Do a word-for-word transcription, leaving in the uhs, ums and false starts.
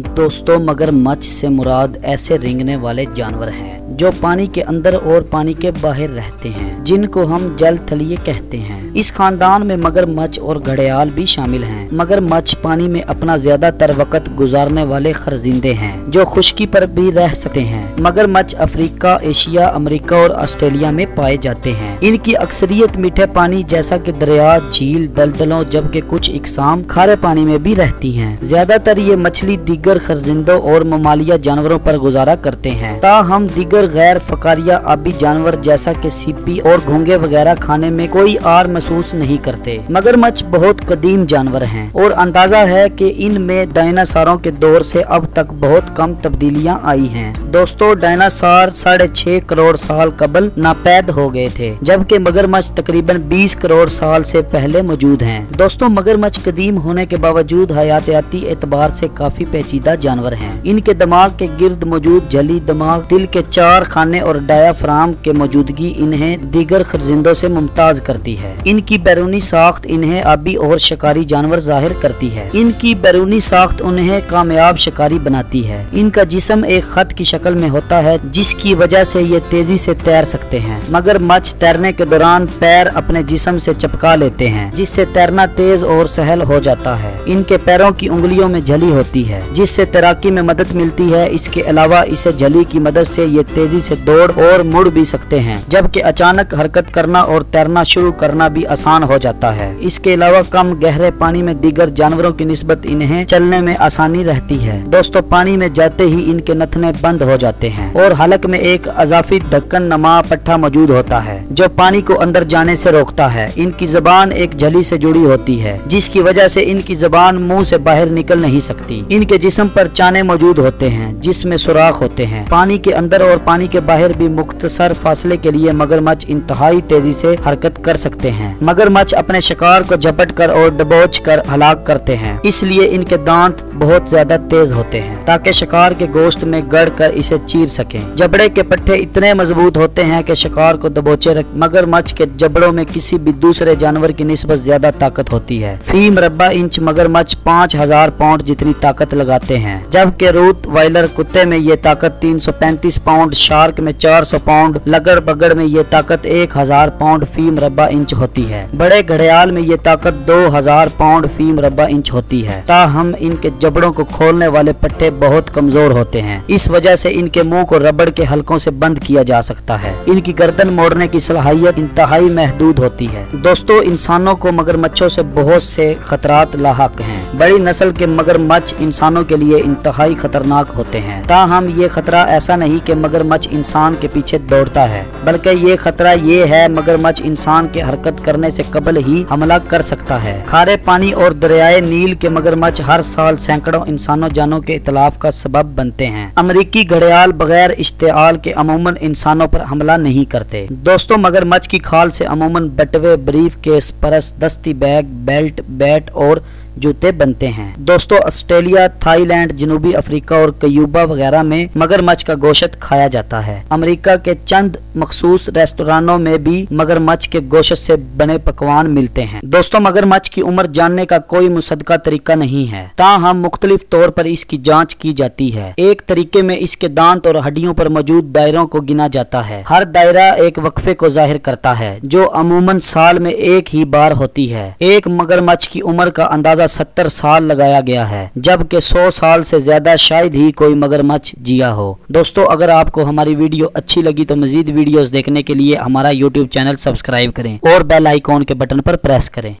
दोस्तों मगरमच्छ से मुराद ऐसे रेंगने वाले जानवर हैं जो पानी के अंदर और पानी के बाहर रहते हैं, जिनको हम जलथलीय कहते हैं। इस खानदान में मगरमच्छ और घड़ियाल भी शामिल हैं। मगरमच्छ पानी में अपना ज्यादातर वक्त गुजारने वाले खरजिंदे हैं जो खुश्की पर भी रह सकते हैं। मगरमच्छ अफ्रीका, एशिया, अमेरिका और ऑस्ट्रेलिया में पाए जाते हैं। इनकी अक्सरियत मीठे पानी जैसा कि दरिया, झील, दलदलों, जबकि कुछ इकसाम खारे पानी में भी रहती है। ज्यादातर ये मछली दीगर खरजिंदों और ममालिया जानवरों पर गुजारा करते हैं। ताहम दीगर गैर फकारिया आबी जानवर जैसा कि सीपी और घोंगे वगैरह खाने में कोई आर महसूस नहीं करते। मगरमच्छ बहुत कदीम जानवर हैं और अंदाजा है कि इनमें डायनासोरों के दौर से अब तक बहुत कम तब्दीलियां आई हैं। दोस्तों डायनासोर साढ़े छह करोड़ साल कबल नापैद हो गए थे, जबकि मगरमच्छ तकरीबन बीस करोड़ साल से पहले मौजूद हैं। दोस्तों मगरमच्छ कदीम होने के बावजूद हयातियाती एतबार से काफी पेचीदा जानवर हैं। इनके दिमाग के गिर्द मौजूद झली दिमाग, दिल के चार खाने और डायाफ्राम के मौजूदगी इन्हें दीगर खरजिंदों से मुमताज करती है। इनकी बैरूनी साख्त इन्हें आबी और शिकारी जानवर जाहिर करती है। इनकी बैरूनी साख्त उन्हें कामयाब शिकारी बनाती है। इनका जिस्म एक खत की शक्ल में होता है, जिसकी वजह से ये तेजी से तैर सकते हैं। मगरमच्छ तैरने के दौरान पैर अपने जिस्म से चिपका लेते हैं, जिससे तैरना तेज और सहल हो जाता है। इनके पैरों की उंगलियों में झली होती है, जिससे तैराकी में मदद मिलती है। इसके अलावा इसे झली की मदद से ये तेजी से दौड़ और मुड़ भी सकते हैं, जबकि अचानक हरकत करना और तैरना शुरू करना भी आसान हो जाता है। इसके अलावा कम गहरे पानी में दीगर जानवरों की निस्बत इन्हें चलने में आसानी रहती है। दोस्तों पानी में जाते ही इनके नथने बंद हो जाते हैं और हलक में एक अजाफी ढक्कन नमा पट्टा मौजूद होता है जो पानी को अंदर जाने से रोकता है। इनकी जुबान एक झली से जुड़ी होती है, जिसकी वजह से इनकी जुबान मुँह से बाहर निकल नहीं सकती। इनके जिस्म पर चाने मौजूद होते हैं, जिसमें सुराख होते हैं। पानी के अंदर और पानी के बाहर भी मुख्तसर फासले के लिए मगरमच्छ इंतहाई तेजी से हरकत कर सकते हैं। मगरमच्छ अपने शिकार को झपट कर और डबोच कर हलाक करते हैं, इसलिए इनके दांत बहुत ज्यादा तेज होते हैं ताकि शिकार के गोश्त में गड़ कर इसे चीर सके। जबड़े के पट्टे इतने मजबूत होते हैं कि शिकार को दबोचे रख। मगरमच्छ के जबड़ों में किसी भी दूसरे जानवर की निस्बत ज्यादा ताकत होती है। फी मुरब्बा इंच मगरमच्छ पाँच हजार पाउंड जितनी ताकत लगाते हैं, जबकि रूट वाइलर कुत्ते में ये ताकत तीन सौ पैंतीस पाउंड, शार्क में चार सौ पाउंड, लगर बगड़ में ये ताकत एक हजार पाउंड फी मुरब्बा इंच होती है। बड़े घड़ियाल में ये ताकत दो हजार पाउंड फी मुरब्बा इंच होती है। ताहम इनके जबड़ों को खोलने वाले पट्टे बहुत कमजोर होते हैं, इस वजह से इनके मुंह को रबड़ के हलकों से बंद किया जा सकता है। इनकी गर्दन मोड़ने की सलाहियत इंतहाई महदूद होती है। दोस्तों इंसानों को मगरमच्छों से बहुत से खतरात लाहक हैं। बड़ी नस्ल के मगरमच्छ इंसानों के लिए इंतहाई खतरनाक होते हैं। ताहम ये खतरा ऐसा नहीं कि मगरमच्छ इंसान के पीछे दौड़ता है, बल्कि ये खतरा ये है मगरमच्छ इंसान के हरकत करने से कबल ही हमला कर सकता है। खारे पानी और दरियाए नील के मगरमच्छ हर साल सैकड़ों इंसानों जानों के इतलाफ का सबब बनते हैं। अमरीकी घड़ियाल बगैर इश्तेआल के अमूमन इंसानों पर हमला नहीं करते। दोस्तों मगरमच्छ की खाल से अमूमन बटवे, ब्रीफ केस, परस, दस्ती बैग, बेल्ट, बैट और जूते बनते हैं। दोस्तों ऑस्ट्रेलिया, थाईलैंड, जनूबी अफ्रीका और क्यूबा वगैरह में मगरमच्छ का गोश्त खाया जाता है। अमेरिका के चंद मखसूस रेस्टोरेंटों में भी मगरमच्छ के गोश्त से बने पकवान मिलते हैं। दोस्तों मगरमच्छ की उम्र जानने का कोई मुसद्दका तरीका नहीं है, ताहम मुख्तलिफ तौर पर इसकी जाँच की जाती है। एक तरीके में इसके दांत और हड्डियों पर मौजूद दायरों को गिना जाता है। हर दायरा एक वक्फे को जाहिर करता है जो अमूमन साल में एक ही बार होती है। एक मगरमच्छ की उम्र का अंदाजा सत्तर साल लगाया गया है, जबकि सौ साल से ज्यादा शायद ही कोई मगरमच्छ जिया हो। दोस्तों अगर आपको हमारी वीडियो अच्छी लगी तो मजीद वीडियोस देखने के लिए हमारा यूट्यूब चैनल सब्सक्राइब करें और बेल आइकॉन के बटन पर प्रेस करें।